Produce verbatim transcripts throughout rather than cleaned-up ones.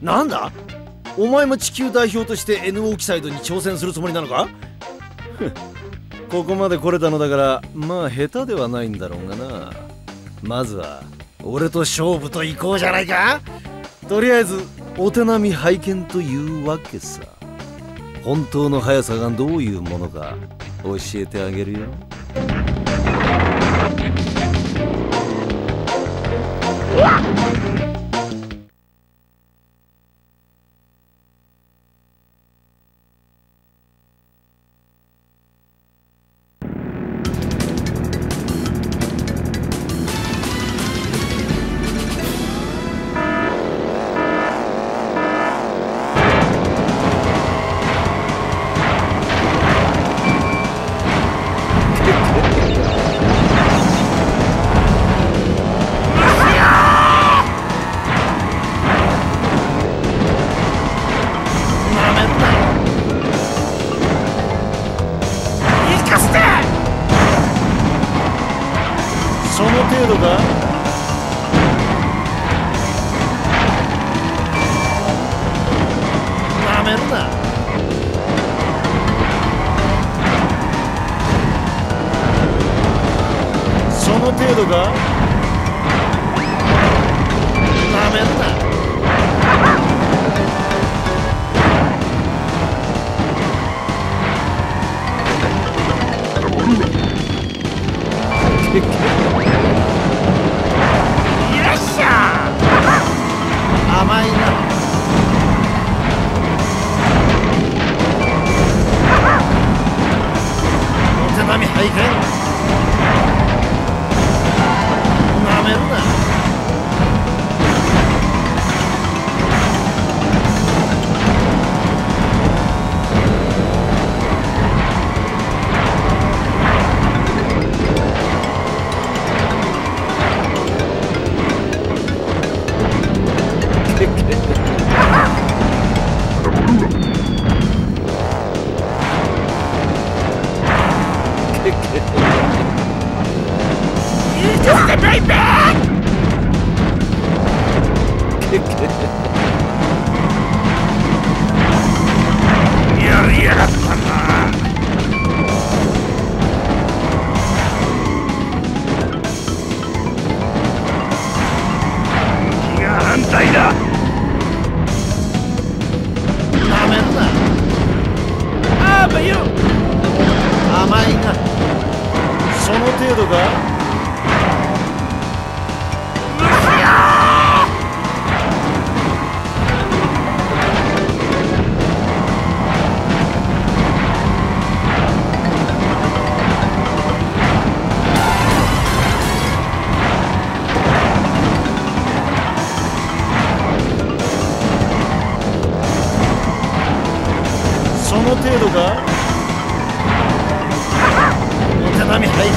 なんだお前も地球代表として N オーキサイドに挑戦するつもりなのかここまで来れたのだからまあ下手ではないんだろうがな。まずは俺と勝負といこうじゃないか。とりあえずお手並み拝見というわけさ。本当の速さがどういうものか教えてあげるよ。Get, get, get. 程度か。お手並み拝見。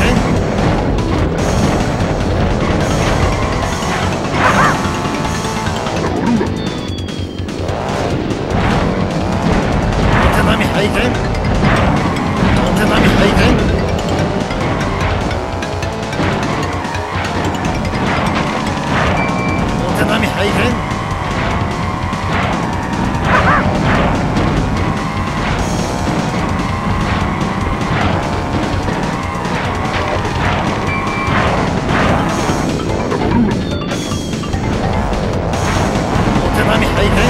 お手並み拝見。お手並み拝見。はい、ね。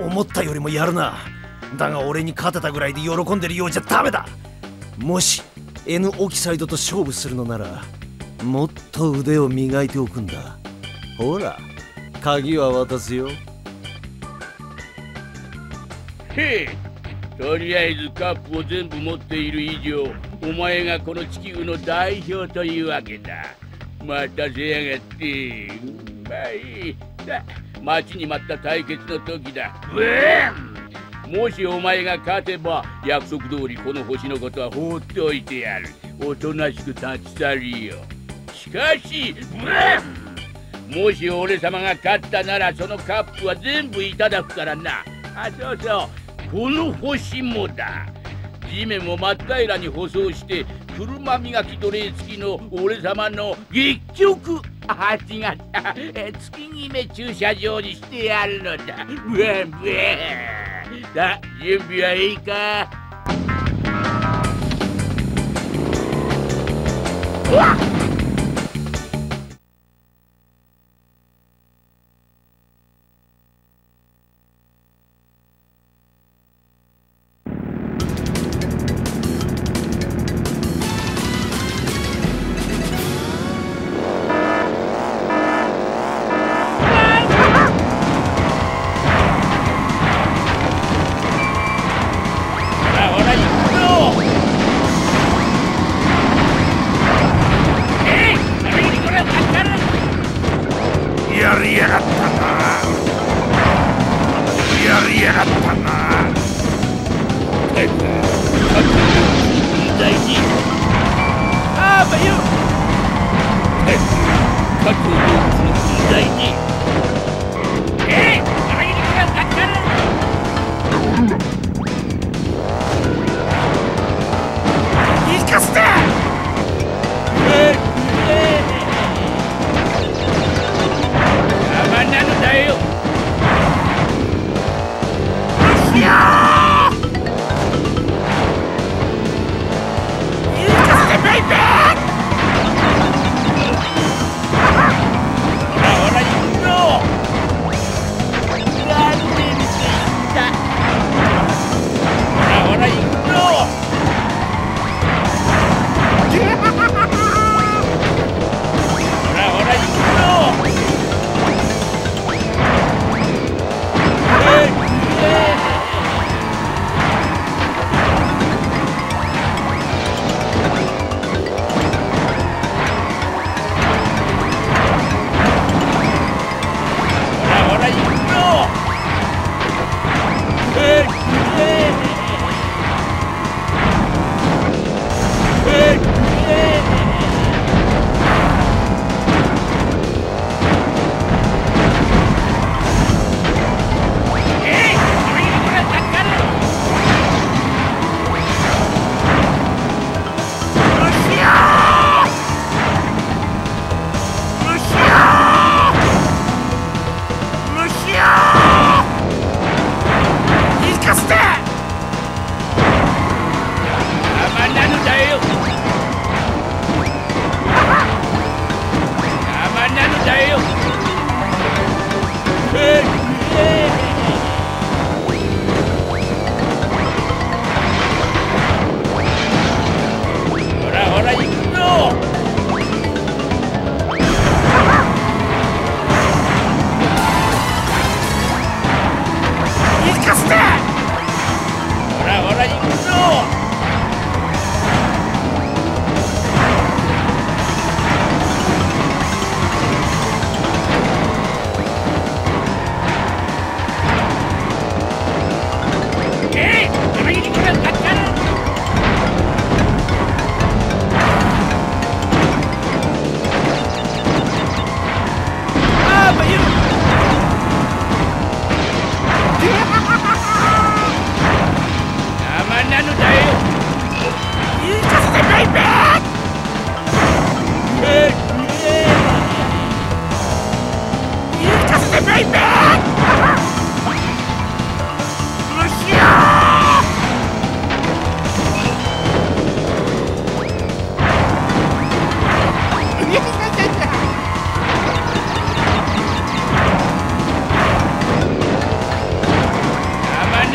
思ったよりもやるな。だが俺に勝てたぐらいで喜んでるようじゃダメだ。もし N オキサイドと勝負するのならもっと腕を磨いておくんだ。ほら鍵は渡すよ。へえ、とりあえずカップを全部持っている以上お前がこの地球の代表というわけだ。またせやがって。まあいいだ。待ちに待った対決の時だ。ブーン！もしお前が勝てば約束通りこの星のことは放っておいてやる。おとなしく立ち去りよ。しかしブーン！もし俺様が勝ったならそのカップは全部いただくからな。あ、そうそう、この星もだ。地面を真っ平らに舗装して車磨き奴隷付きの俺様の劇曲。あ、違った。月決め駐車場にしてやるのだ。ブエブエだ。準備はいいか。うわっ、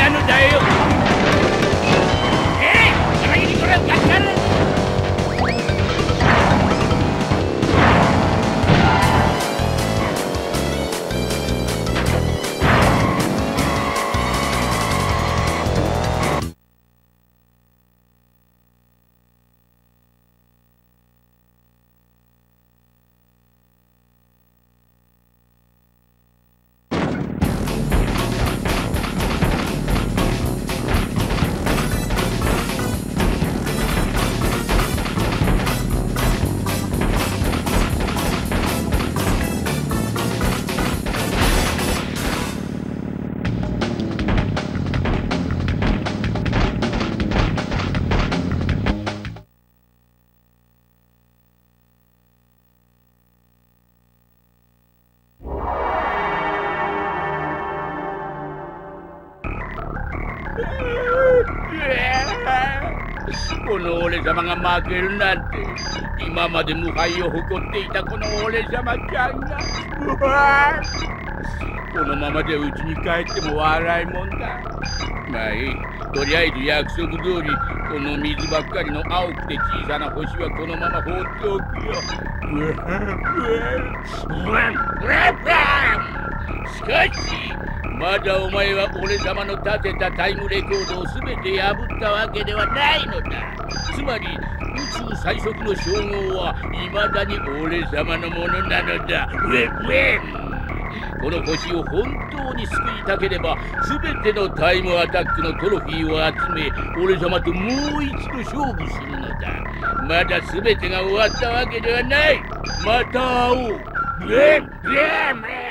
たのだよ。ええ、それにこれはかかる。 この俺様が負けるなんて、今まで無敗を誇っていたこの俺様ちゃんが、うわー、このままでうちに帰っても笑いもんだ。まあいい、とりあえず約束通り、この水ばっかりの青くて小さな星はこのまま放っておくよ。しかし、 まだお前は俺様の立てたタイムレコードを全て破ったわけではないのだ。つまり宇宙最速の称号は未だに俺様のものなのだ。ウェンウェン、この星を本当に救いたければ全てのタイムアタックのトロフィーを集め俺様ともう一度勝負するのだ。まだ全てが終わったわけではない。また会おう。ウェンウェン。